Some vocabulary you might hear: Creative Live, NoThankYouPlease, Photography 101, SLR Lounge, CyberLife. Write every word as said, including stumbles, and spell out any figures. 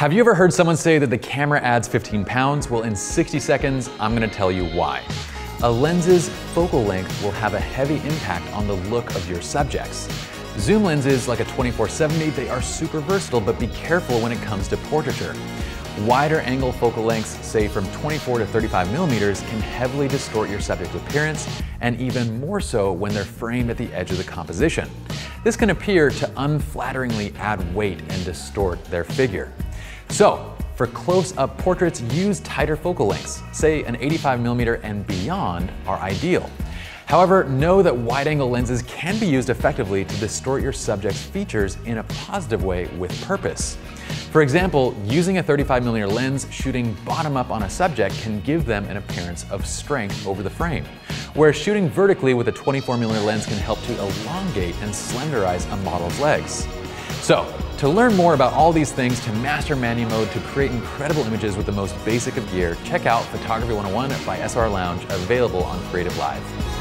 Have you ever heard someone say that the camera adds fifteen pounds? Well, in sixty seconds, I'm gonna tell you why. A lens's focal length will have a heavy impact on the look of your subjects. Zoom lenses like a twenty-four seventy, they are super versatile, but be careful when it comes to portraiture. Wider angle focal lengths, say from twenty-four to thirty-five millimeters, can heavily distort your subject's appearance, and even more so when they're framed at the edge of the composition. This can appear to unflatteringly add weight and distort their figure. So, for close-up portraits, use tighter focal lengths. Say an eighty-five millimeter and beyond are ideal. However, know that wide-angle lenses can be used effectively to distort your subject's features in a positive way with purpose. For example, using a thirty-five millimeter lens shooting bottom-up on a subject can give them an appearance of strength over the frame, whereas shooting vertically with a twenty-four millimeter lens can help to elongate and slenderize a model's legs. So, to learn more about all these things, to master Manu mode, to create incredible images with the most basic of gear, check out Photography one oh one by S L R Lounge, available on Creative Live.